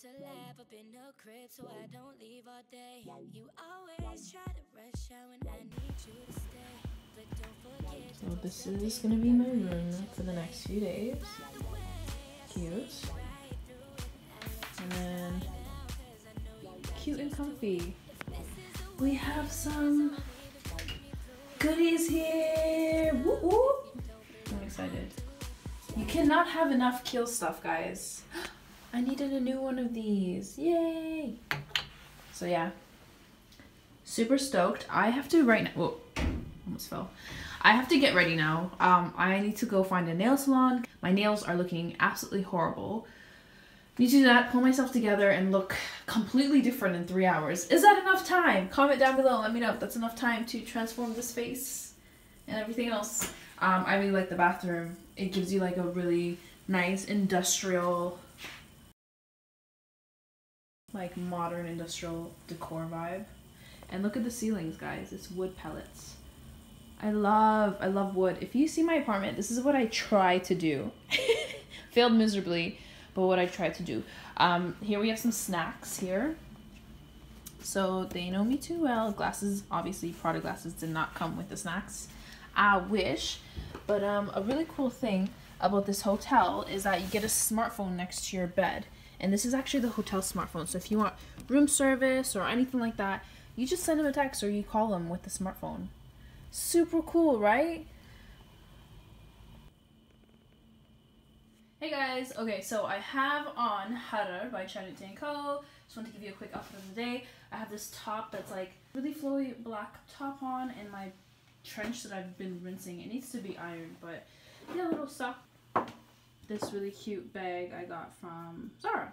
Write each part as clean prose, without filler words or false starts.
to lab up in the crib so I don't leave all day. You always try to rush out when I need you to stay. But don't forget. So this is gonna be my room for the next few days. Cute. And then cute and comfy. We have some goodies here. Whoop whoop. I'm excited. You cannot have enough Kiehl's stuff, guys. I needed a new one of these. Yay! So yeah, super stoked. I have to right now. Whoa, almost fell. I have to get ready now. I need to go find a nail salon. My nails are looking absolutely horrible. Need to do that, pull myself together, and look completely different in 3 hours. Is that enough time? Comment down below and let me know if that's enough time to transform this face and everything else. I really like the bathroom. It gives you like a really nice industrial, like modern industrial decor vibe. And look at the ceilings, guys. It's wood pellets. I love wood. If you see my apartment, this is what I try to do. Failed miserably. But what I tried to do. Here we have some snacks here. So they know me too well. Glasses, obviously Prada glasses did not come with the snacks. I wish. But a really cool thing about this hotel is that you get a smartphone next to your bed. And this is actually the hotel smartphone. So if you want room service or anything like that, you just send them a text or you call them with the smartphone. Super cool, right? Hey guys, okay, so I have on Huda by Chinutay & Co. Just want to give you a quick outfit of the day. I have this top that's like really flowy black top on and my trench that I've been rinsing. It needs to be ironed, but yeah, little stuff. This really cute bag I got from Zara.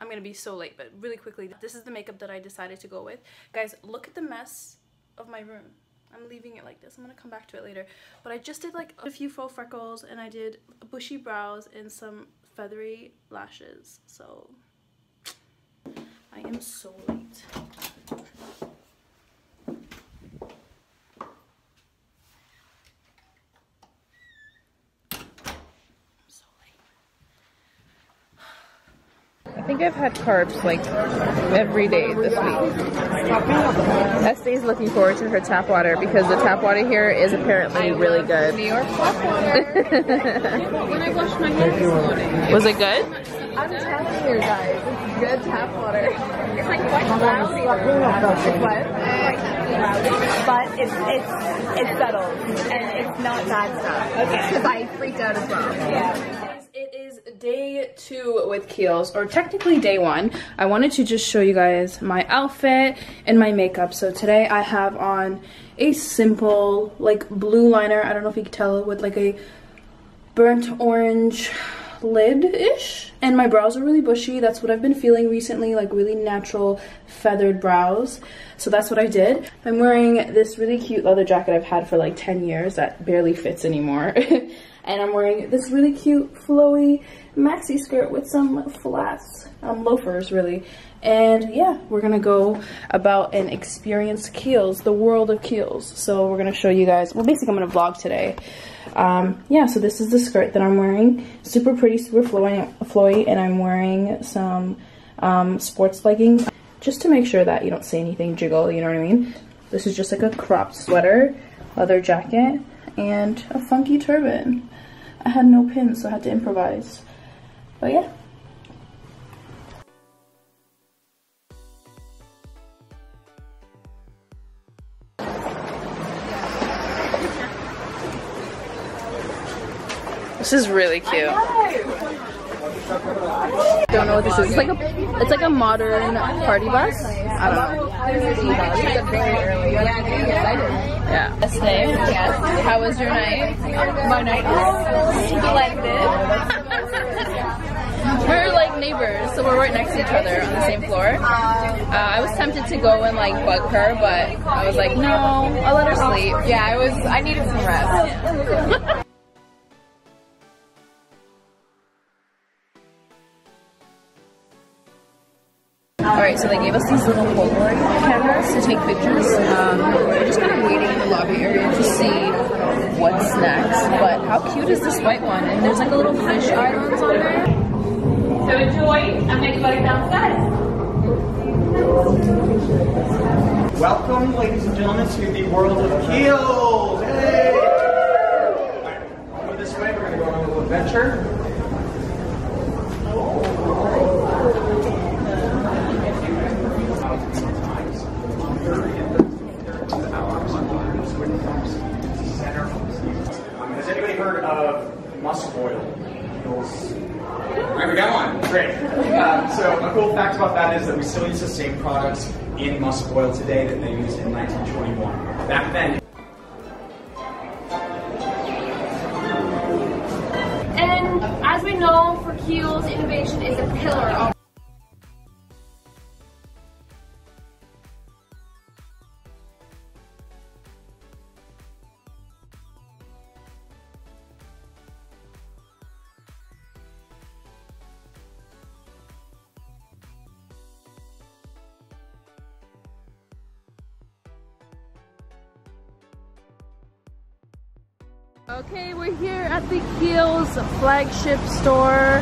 I'm gonna be so late, but really quickly, this is the makeup that I decided to go with. Guys, look at the mess of my room. I'm leaving it like this. I'm gonna come back to it later. But I just did like a few faux freckles and I did bushy brows and some feathery lashes. So I am so late. I'm so late. I think I've had carbs like every day this week. Esthé's looking forward to her tap water because the tap water here is apparently really good. New York tap water. When I washed my hair this morning. Was it good? I'm telling you guys, it's good tap water. It's like quite cloudy. It's what? But it's subtle and it's not bad stuff. Okay. Because I freaked out as well. Yeah. Day two with Kiehl's, or technically day one. I wanted to just show you guys my outfit and my makeup. So today I have on a simple like blue liner. I don't know if you can tell, with like a burnt orange lid-ish. And my brows are really bushy. That's what I've been feeling recently, like really natural feathered brows. So that's what I did. I'm wearing this really cute leather jacket I've had for like 10 years that barely fits anymore. And I'm wearing this really cute flowy maxi skirt with some flats, loafers really. And yeah, we're gonna go about and experience Kiehl's, the world of Kiehl's. So we're gonna show you guys, well basically I'm gonna vlog today. Yeah, so this is the skirt that I'm wearing. Super pretty, super flowy, and I'm wearing some sports leggings. Just to make sure that you don't see anything jiggle, you know what I mean? This is just like a cropped sweater, leather jacket, and a funky turban. I had no pins, so I had to improvise. But yeah. This is really cute. I don't know what this is. It's like a modern party bus. I don't know. Yeah. Yes. How was your night? My night was splendid. We're like neighbors, so we're right next to each other on the same floor. I was tempted to go and like bug her, but I was like, no, I'll let her sleep. Yeah, I needed some rest. Yeah. Alright, so they gave us these little Polaroid cameras to take pictures. We're just kind of waiting in the lobby area to see what's next. But how cute is this white one? And there's like a little fish islands on there. So enjoy, and then go downstairs. Welcome, ladies and gentlemen, to the world of Kiehl's. Hey! All right, over this way, we're gonna go on a little adventure. Has anybody heard of musk oil? Alright, we got one. Great. So a cool fact about that is that we still use the same products in musk oil today that they used in 1921. Back then. And as we know, for Kiehl's, innovation is a pillar of . Okay, we're here at the Kiehl's flagship store.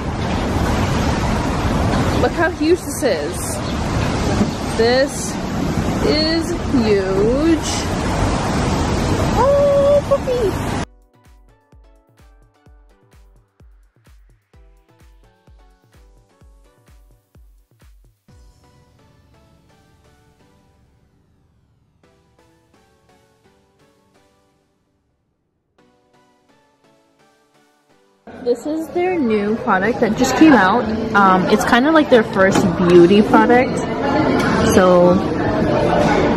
Look how huge this is. This is huge. Oh, puppy! This is their new product that just came out. It's kind of like their first beauty product. So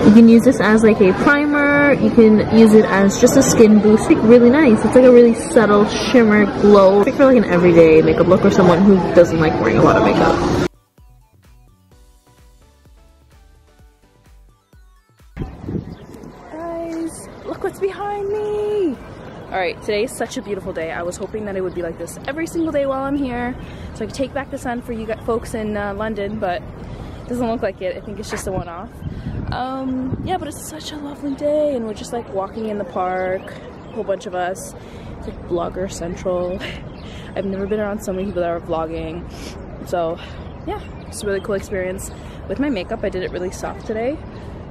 you can use this as like a primer. You can use it as just a skin boost. It's like really nice. It's like a really subtle shimmer glow. It's like for like an everyday makeup look or someone who doesn't like wearing a lot of makeup. Guys, look what's behind me. Alright, today is such a beautiful day. I was hoping that it would be like this every single day while I'm here, so I could take back the sun for you folks in London, but it doesn't look like it. I think it's just a one-off. Yeah, but it's such a lovely day, and we're just like walking in the park, a whole bunch of us. It's like Vlogger Central. I've never been around so many people that are vlogging. So yeah, it's a really cool experience. With my makeup, I did it really soft today.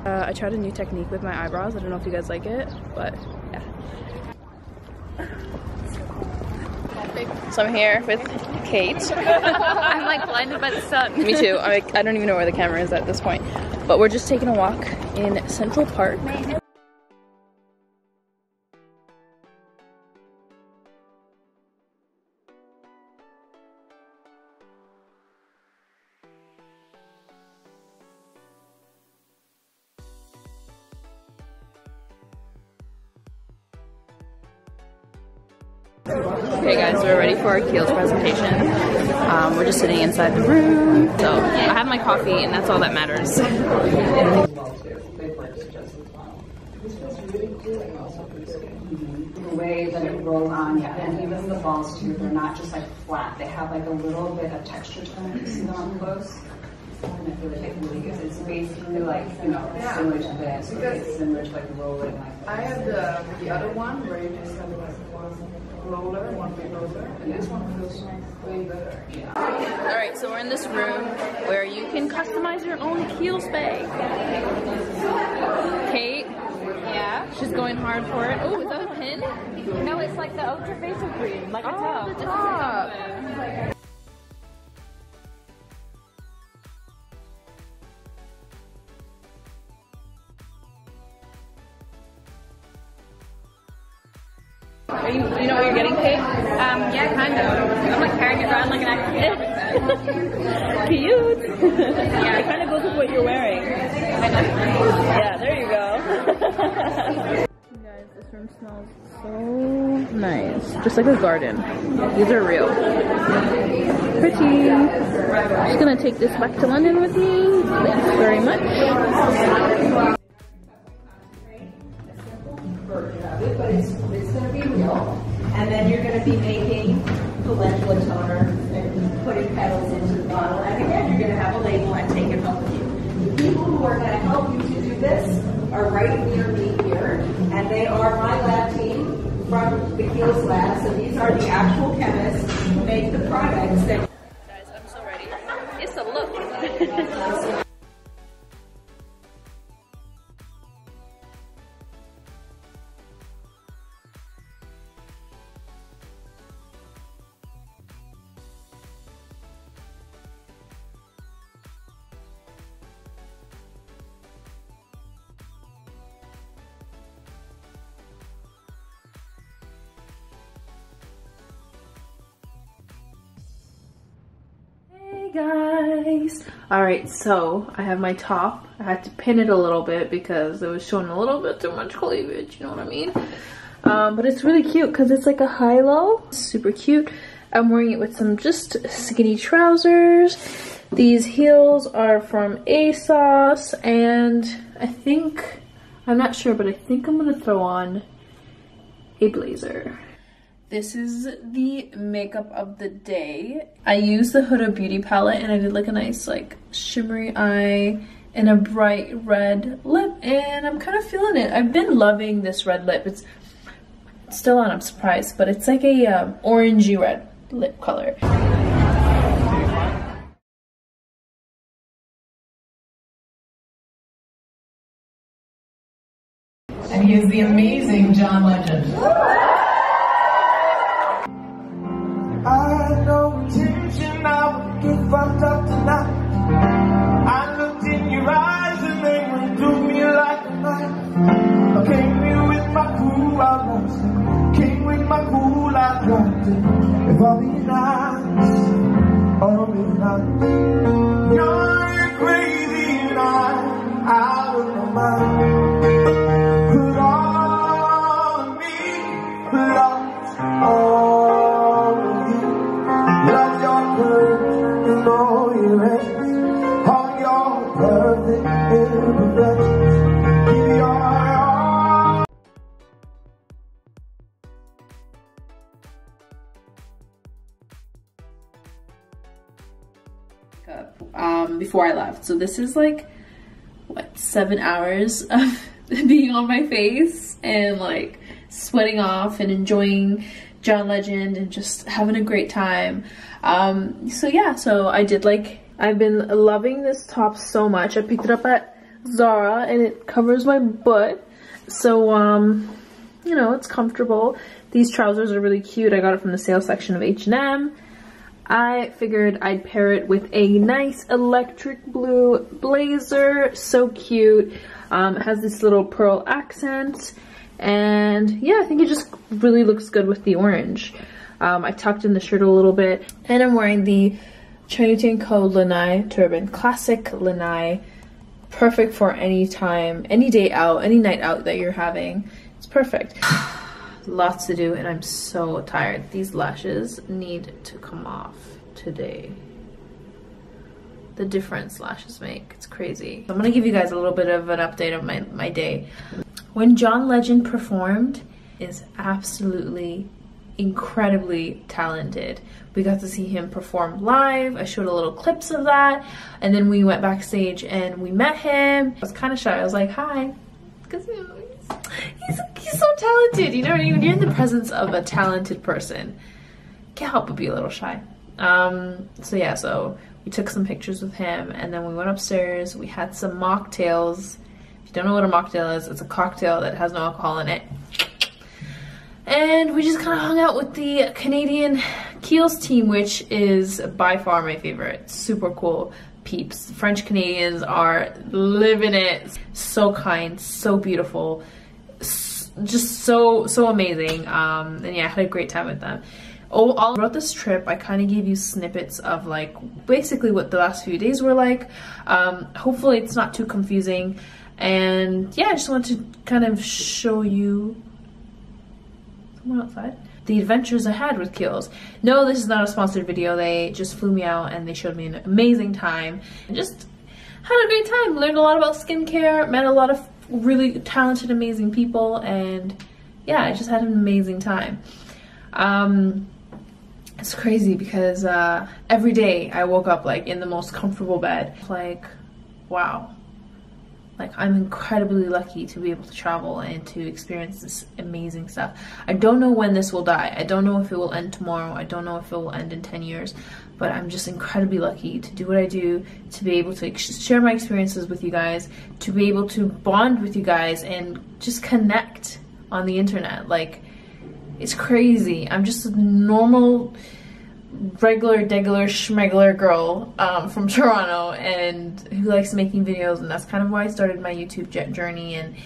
I tried a new technique with my eyebrows. I don't know if you guys like it, but yeah. So I'm here with Kate. I'm like blinded by the sun. Me too. I don't even know where the camera is at this point. But we're just taking a walk in Central Park. Okay guys, we're ready for our Kiehl's presentation. We're just sitting inside the room. So I have my coffee and that's all that matters. The way that it roll on, and even the balls too, they're not just like flat. They have like a little bit of texture to them. You see them on close. And I feel like it really is. It's basically like, you know, similar to this. So it's similar to like rolling. I have the other one where you just have like one roller, one big roller, and this one feels way better. Yeah. Alright, so we're in this room where you can customize your own Kiehl's bag. Kate? Yeah? She's going hard for it. Oh, is that a pin? No, it's like the Ultra Facial Cream. Like a top. You know what you're getting, Kate? Yeah, kind of. I'm like carrying it around like an active. Cute! Yeah, it kind of goes with what you're wearing. Yeah, there you go. You guys, this room smells so nice. Just like a garden. These are real. Pretty! I'm just gonna take this back to London with me. Thanks very much. But it's going to be real, and then you're going to be making calendula toner and putting petals into the bottle, and again you're going to have a label and take it home with you. The people who are going to help you to do this are right near me here, and they are my lab team from the Kiehl's lab, so these are the actual chemists who make the products. Guys, I'm so ready. guys. All right, so I have my top. I had to pin it a little bit because it was showing a little bit too much cleavage, you know what I mean? But it's really cute because it's like a high-low. Super cute. I'm wearing it with some just skinny trousers. These heels are from ASOS, and I think, I'm not sure, but I think I'm gonna throw on a blazer. This is the makeup of the day. I used the Huda Beauty palette and I did like a nice like shimmery eye and a bright red lip, and I'm kind of feeling it. I've been loving this red lip. It's still on, I'm surprised, but it's like a orangey red lip color. And he is the amazing John Legend. I had no intention I would get fucked up tonight. I looked in your eyes and they went through me like a knife. I came here with my cool, I lost it. Came with my cool, I dropped it. If I'll be nice, I'll be nice. You're crazy and I don't know my name. Before I left, so this is like what, 7 hours of being on my face and like sweating off and enjoying John Legend and just having a great time. So yeah, so I did like, I've been loving this top so much. I picked it up at Zara and it covers my butt, so you know, it's comfortable. These trousers are really cute. I got it from the sale section of H&M. I figured I'd pair it with a nice electric blue blazer. So cute. It has this little pearl accent. And yeah, I think it just really looks good with the orange. I tucked in the shirt a little bit. And I'm wearing the Chinutay & Co Lanai turban. Classic Lanai. Perfect for any time, any day out, any night out that you're having. It's perfect. Lots to do and I'm so tired. These lashes need to come off today. The difference lashes make, it's crazy. I'm gonna give you guys a little bit of an update of my day. When John Legend performed, is absolutely incredibly talented. We got to see him perform live. I showed a little clips of that, and then we went backstage and we met him. I was kind of shy. I was like, hi, because he's so talented, you know. When you're in the presence of a talented person, can't help but be a little shy. So yeah, so we took some pictures with him, and then we went upstairs. We had some mocktails. If you don't know what a mocktail is, it's a cocktail that has no alcohol in it. And we just kind of hung out with the Canadian Kiehl's team, which is by far my favorite. Super cool peeps. French Canadians are living it. So kind, so beautiful. Just so amazing. And yeah, I had a great time with them. Oh, all throughout this trip, I kind of gave you snippets of like basically what the last few days were like. Hopefully it's not too confusing. And yeah, I just wanted to kind of show you someone outside the adventures I had with Kiehl's. No, this is not a sponsored video. They just flew me out and they showed me an amazing time and just had a great time. Learned a lot about skincare, met a lot of really talented, amazing people, and yeah, I just had an amazing time. It's crazy because every day I woke up like in the most comfortable bed. Like, wow, like I'm incredibly lucky to be able to travel and to experience this amazing stuff. I don't know when this will die. I don't know if it will end tomorrow. I don't know if it will end in 10 years, but I'm just incredibly lucky to do what I do, to be able to share my experiences with you guys, to be able to bond with you guys and just connect on the internet. Like, it's crazy. I'm just a normal, regular, degular, schmegler girl from Toronto, and who likes making videos, and that's kind of why I started my YouTube journey, and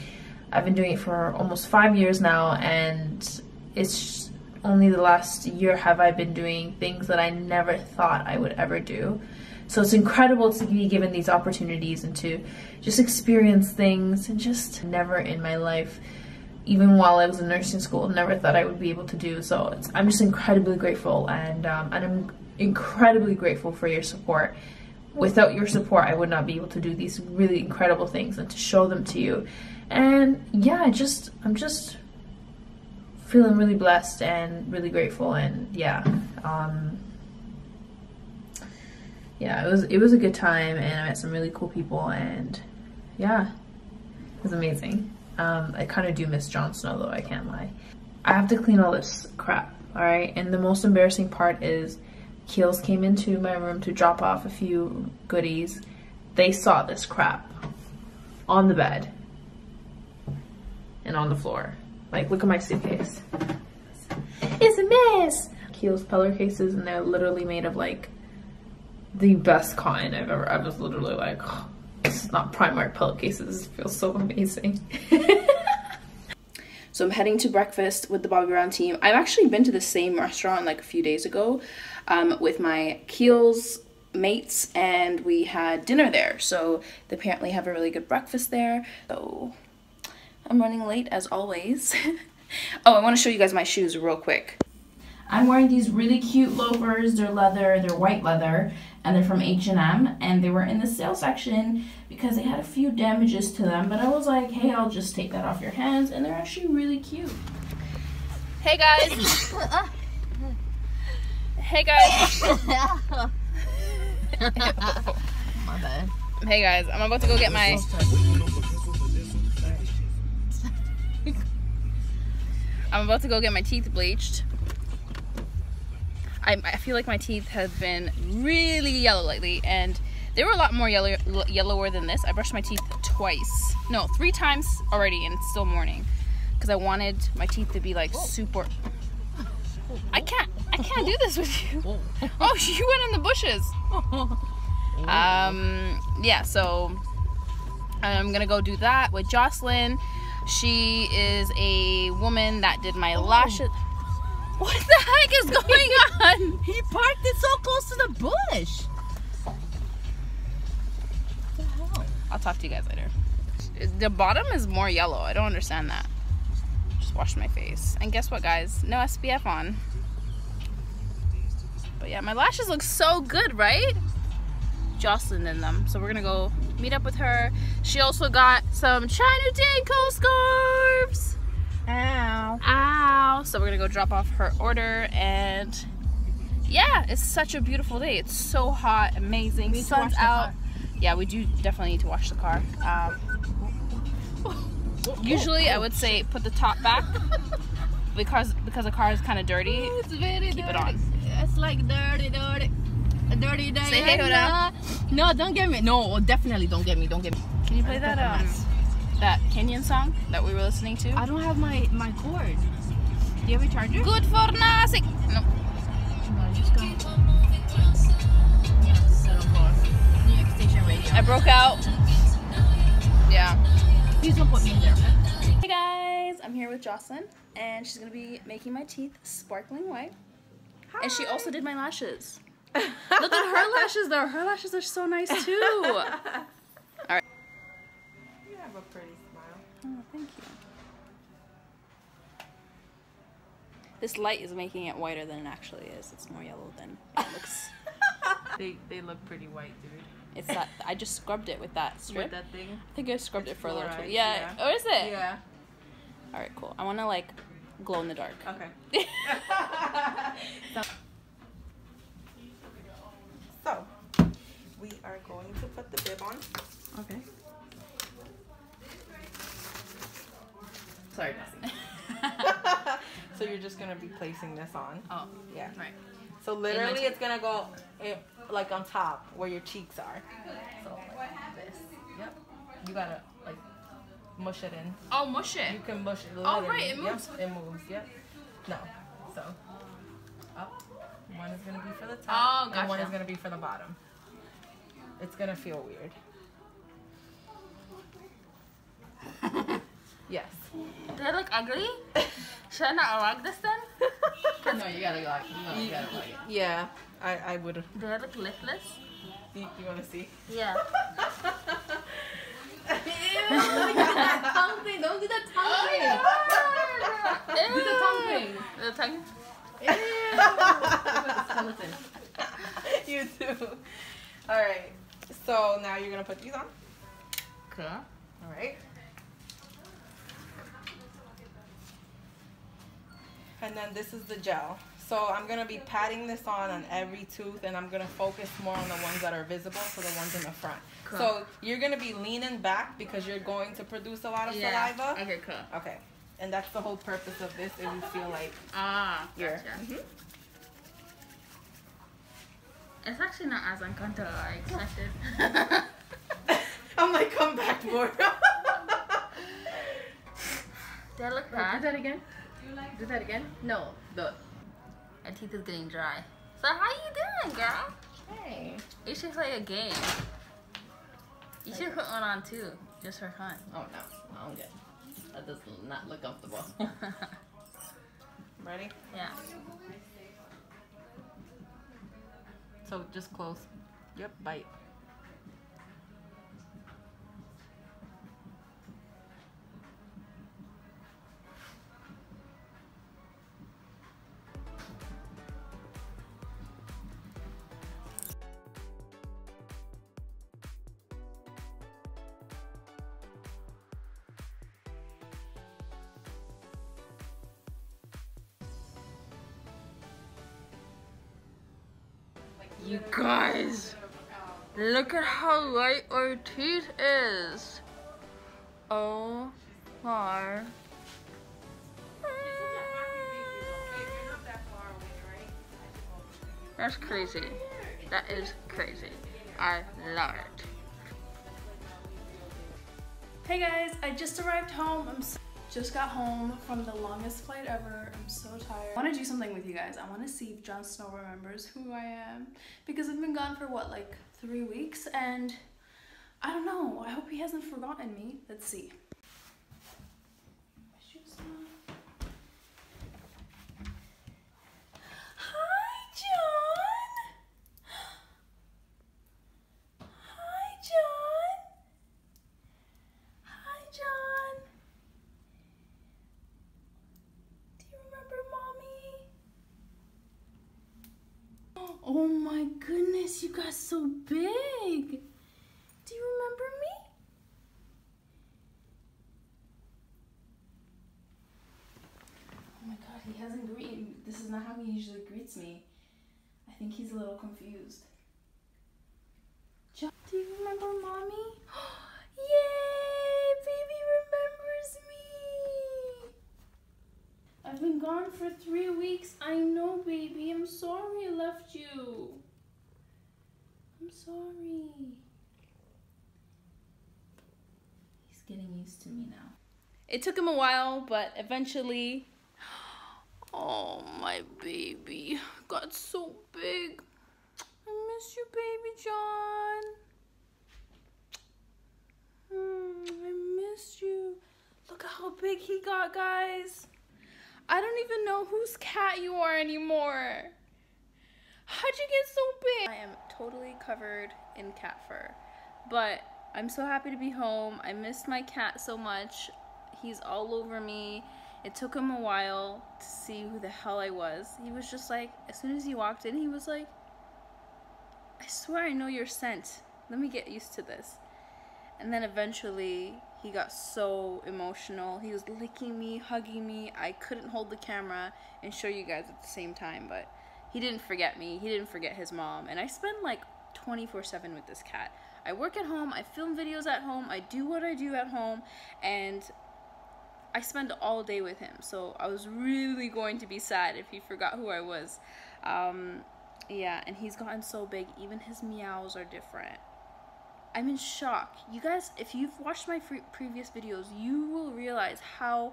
I've been doing it for almost 5 years now, and it's only the last year have I been doing things that I never thought I would ever do. So it's incredible to be given these opportunities and to just experience things, and just never in my life, even while I was in nursing school, never thought I would be able to do. So I'm just incredibly grateful, and I'm incredibly grateful for your support. Without your support, I would not be able to do these really incredible things and to show them to you. And yeah, I'm just feeling really blessed and really grateful, and yeah, yeah, it was a good time, and I met some really cool people, and yeah, it was amazing. I kind of do miss Jon Snow though, I can't lie. I have to clean all this crap, all right? And the most embarrassing part is Kiehl's came into my room to drop off a few goodies. They saw this crap on the bed and on the floor. Like, look at my suitcase. It's a mess! Kiehl's pillar cases, and they're literally made of like the best cotton I've ever. I was literally like, oh, this is not Primark pillowcases. This feels so amazing. So I'm heading to breakfast with the Bobbi Brown team. I've actually been to the same restaurant like a few days ago with my Kiehl's mates, and we had dinner there. So they apparently have a really good breakfast there. So I'm running late as always. Oh, I want to show you guys my shoes real quick. I'm wearing these really cute loafers. They're leather, they're white leather, and they're from H&M, and they were in the sale section because they had a few damages to them, but I was like, hey, I'll just take that off your hands, and they're actually really cute. Hey guys! Hey guys! My bad. Hey guys, I'm about to go get my... I'm about to go get my teeth bleached. I feel like my teeth have been really yellow lately, and they were a lot more yellower than this. I brushed my teeth twice. No, 3 times already, and it's still morning. Because I wanted my teeth to be like super... I can't do this with you. Oh, you went in the bushes. Yeah, so I'm gonna go do that with Jocelyn. She is a woman that did my lashes. What the heck is going on? He parked it so close to the bush. What the hell? I'll talk to you guys later. The bottom is more yellow. I don't understand that. Just wash my face. And guess what, guys? No SPF on. But yeah, my lashes look so good, right? Jocelyn in them. So we're gonna go meet up with her. She also got some Chinutay & Co scarves. Ow. Ow. So we're gonna go drop off her order, and yeah, it's such a beautiful day. It's so hot, amazing. We need to wash the car. Yeah, we do definitely need to wash the car. Usually I would say put the top back because the car is kind of dirty. It's very dirty. Keep it on. It's like dirty. Say hey, Huda. No, don't get me. No, definitely don't get me. Don't get me. Can you play that? That Kenyan song that we were listening to? I don't have my cord. Do you have a charger? Good for nothing! No. No, just go. New York Station Radio. I broke out. Yeah. Please don't put me in there. Hey guys, I'm here with Jocelyn, and she's gonna be making my teeth sparkling white. Hi. And she also did my lashes. Look at her lashes though. Her lashes are so nice too. A pretty smile. Oh, thank you. This light is making it whiter than it actually is. It's more yellow than it looks. They look pretty white, dude. It's that I just scrubbed it with that strip. With that thing? I think I scrubbed it for a little bit. Yeah. Oh, is it? Yeah. All right, cool. I want to like glow in the dark. Okay. So we are going to put the bib on. Okay. Sorry, So you're just gonna be placing this on. Oh, yeah. Right. So literally, it's gonna go like on top where your cheeks are. So like this. Yep. You gotta like mush it in. Oh, mush it. You can mush it. Literally. Oh, right. It moves. Yep. It moves. Yep. No. So up. One is gonna be for the top. Oh, gotcha. And one is gonna be for the bottom. It's gonna feel weird. Yes. Do I look ugly? Should I not rock this then? No, you gotta like it. Yeah, I would. Do I look listless? Do you want to see? Yeah. Tongue thing. Don't do that tongue thing. Yeah. Do the tongue thing. The tongue. Skeleton. You too. All right. So now you're gonna put these on. Okay. All right. And then this is the gel. So I'm gonna be patting this on every tooth, and I'm gonna focus more on the ones that are visible, so the ones in the front. Cool. So you're gonna be leaning back because you're going to produce a lot of saliva. Okay, cool. Okay, and that's the whole purpose of this, is you feel like gotcha. It's actually not as uncomfortable as I expected. I'm like, come back more. Did I look bad? Do that again? Do that again? No. The my teeth is getting dry. So how you doing, girl? Hey. You should play a game. You should put one on too, just for fun. Oh no, no, I'm good. That does not look comfortable. Ready? Yeah. So just close. Yep, bite. You guys, look at how light our teeth is. Oh my. That's crazy. That is crazy. I love it. Hey guys, I just arrived home. Just got home from the longest flight ever. I'm so tired. I want to do something with you guys. I want to see if Jon Snow remembers who I am, because I've been gone for what, like 3 weeks, and I don't know. I hope he hasn't forgotten me. Let's see. My shoes on. Hi, John. Hi, John. Hi, John. Oh my goodness, you got so big. Do you remember me? Oh my god, he hasn't greeted me. This is not how he usually greets me. I think he's a little confused. John, do you remember mommy? Yay, baby remembers me. I've been gone for 3 weeks. I know, baby. I'm sorry I left you. I'm sorry. He's getting used to me now. It took him a while, but eventually... Oh, my baby. Got so big. I miss you, baby John. I miss you. Look at how big he got, guys. I don't even know whose cat you are anymore. How'd you get so big? I am totally covered in cat fur, but I'm so happy to be home. I miss my cat so much. He's all over me. It took him a while to see who the hell I was. He was just like, as soon as he walked in, he was like, I swear I know your scent. Let me get used to this. And then eventually, he got so emotional. He was licking me, hugging me. I couldn't hold the camera and show you guys at the same time, but he didn't forget me. He didn't forget his mom. And I spend like 24/7 with this cat. I work at home. I film videos at home. I do what I do at home. And I spend all day with him. So I was really going to be sad if he forgot who I was. Yeah, and he's gotten so big. Even his meows are different. I'm in shock. You guys, if you've watched my previous videos, you will realize how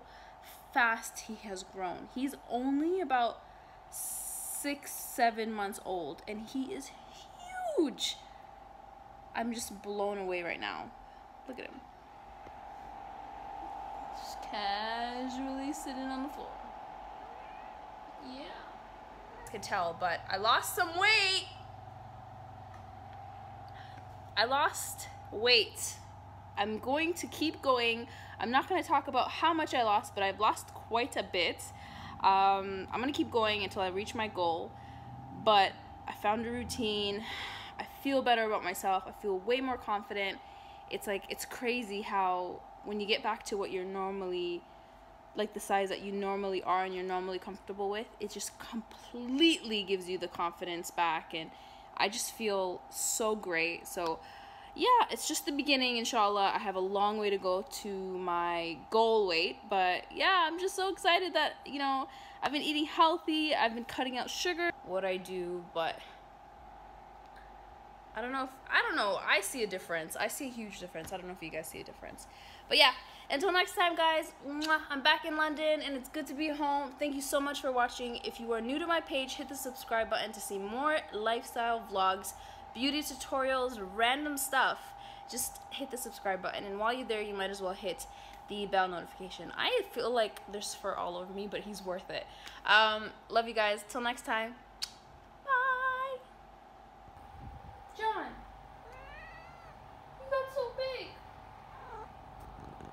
fast he has grown. He's only about 6-7 months old, and he is huge. I'm just blown away right now. Look at him. Just casually sitting on the floor. Yeah. I could tell, but I lost some weight. I lost weight. I'm going to keep going. I'm not going to talk about how much I lost, but I've lost quite a bit. I'm going to keep going until I reach my goal. But I found a routine. I feel better about myself. I feel way more confident. It's like, it's crazy how when you get back to what you're normally, like the size that you normally are and you're normally comfortable with, it just completely gives you the confidence back. And I just feel so great. So yeah, it's just the beginning, inshallah. I have a long way to go to my goal weight, but yeah, I'm just so excited that, you know, I've been eating healthy, I've been cutting out sugar, what I do, but I don't know, I see a difference. I see a huge difference. I don't know if you guys see a difference. But yeah, until next time, guys, I'm back in London and it's good to be home. Thank you so much for watching. If you are new to my page, hit the subscribe button to see more lifestyle vlogs, beauty tutorials, random stuff. Just hit the subscribe button, and while you're there, you might as well hit the bell notification. I feel like there's fur all over me, but he's worth it. Love you guys. Till next time.